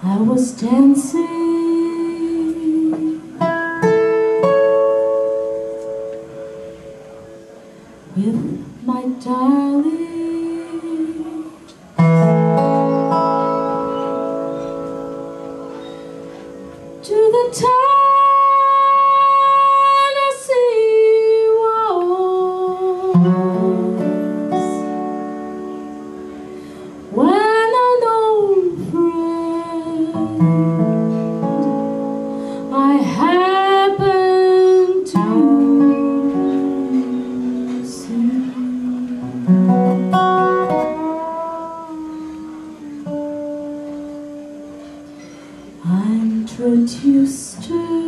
I was dancing with my darling, to the Tennessee Waltz, when an old friend I happened to see. I introduced her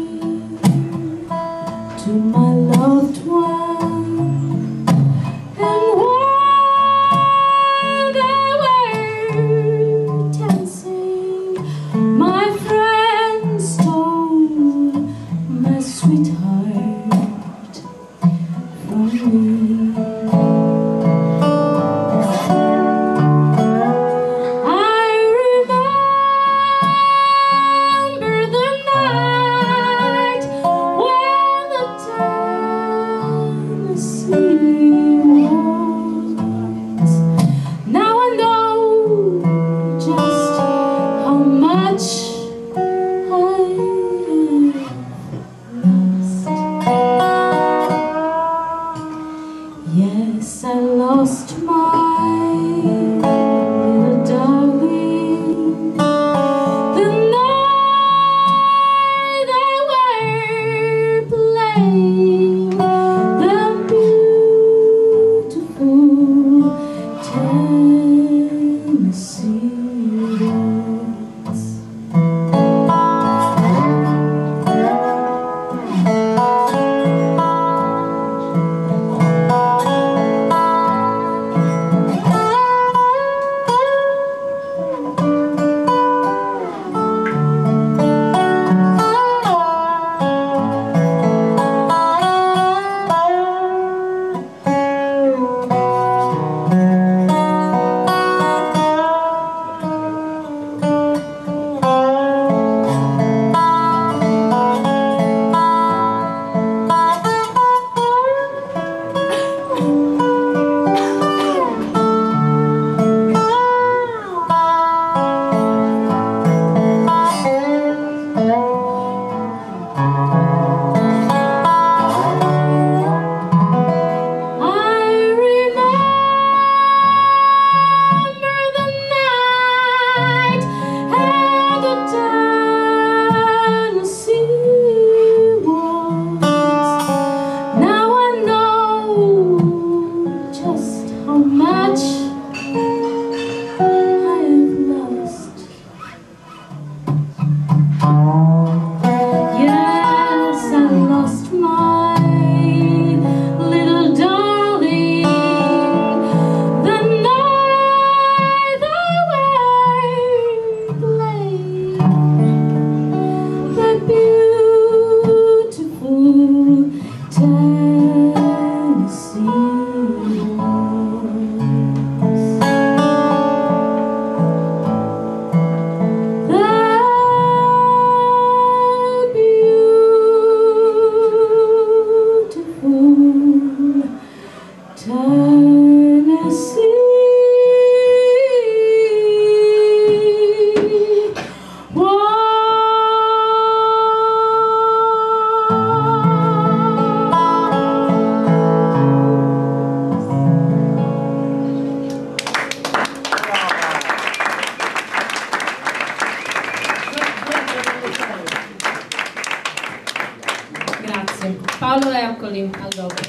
to my loved one. Yes, I lost my little darling the night they were playing the beautiful Tennessee Waltz. Paolo Ercoli, al dopo.